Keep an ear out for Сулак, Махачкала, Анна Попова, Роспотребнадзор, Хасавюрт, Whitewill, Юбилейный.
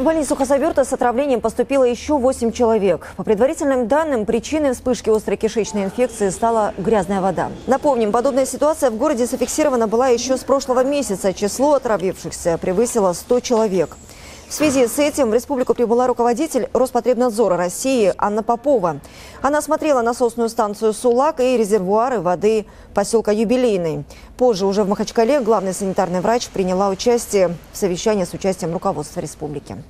В больницу Хасавюрта с отравлением поступило еще 8 человек. По предварительным данным, причиной вспышки острой кишечной инфекции стала грязная вода. Напомним, подобная ситуация в городе зафиксирована была еще с прошлого месяца. Число отравившихся превысило 100 человек. В связи с этим в республику прибыла руководитель Роспотребнадзора России Анна Попова. Она осмотрела насосную станцию «Сулак» и резервуары воды поселка Юбилейный. Позже уже в Махачкале главный санитарный врач приняла участие в совещании с участием руководства республики.